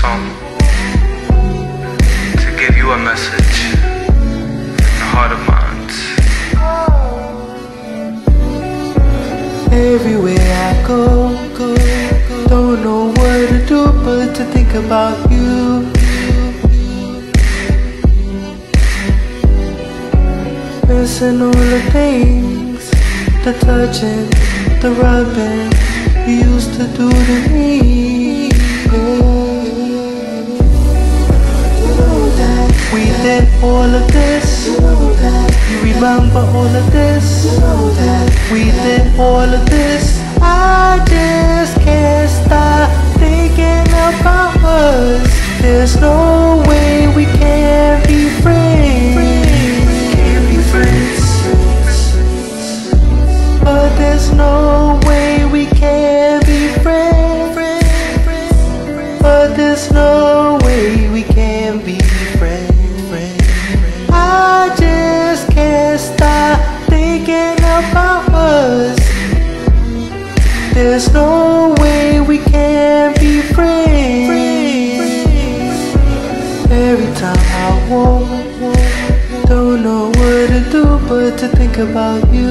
song to give you a message in the heart of minds. Everywhere I go, don't know what to do but to think about you. Missing all the things, the touching, the rubbing you used to do to me. You know that we did all of this. You know that you remember all of this. You know that we did all of this. I just can't stop thinking about us. There's no way we can be friends. But there's no way we can be friends. But there's no way we can be friends. I just can't stop thinking about us. There's no way we can be friends. Every time I walk, don't know what to do but to think about you.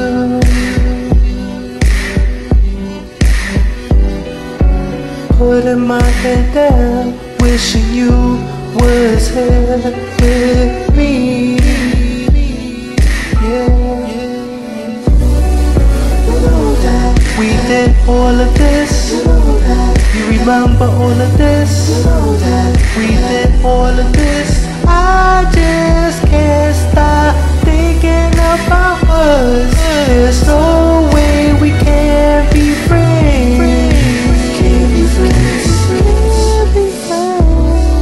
Putting my head down, wishing you was here with me. Yeah. You know that we did all of this. You know that you remember all of this. You know that we did all of this. I just can't stop thinking about us. There's no way we can be friends.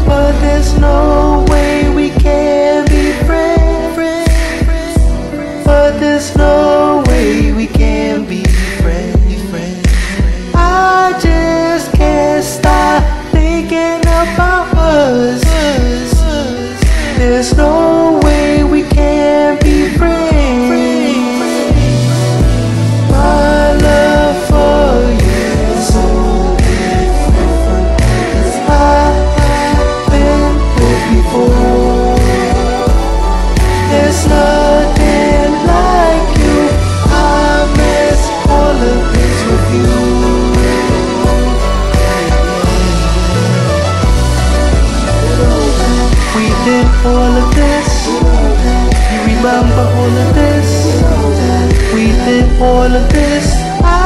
But there's no way we can be friends. But there's no way we can be friends. I just can't stop thinking about us. There's no way we can be friends. My love for you is so different, 'cause I've been here before. There's nothing like you. I miss all of this with you. We did all of this. You remember all of this. We did all of this.